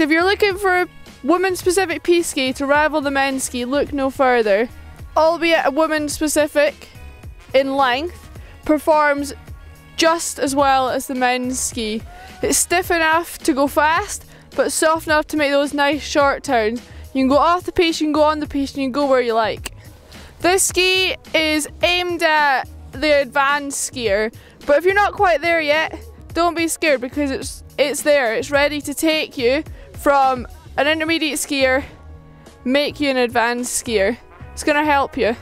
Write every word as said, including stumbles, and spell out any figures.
Guys, if you're looking for a woman-specific pee ski to rival the men's ski, look no further. Albeit a woman-specific in length, performs just as well as the men's ski. It's stiff enough to go fast, but soft enough to make those nice short turns. You can go off the piece, you can go on the piece, and you can go where you like. This ski is aimed at the advanced skier, but if you're not quite there yet, don't be scared, because it's it's there. It's ready to take you from an intermediate skier, make you an advanced skier. It's gonna help you.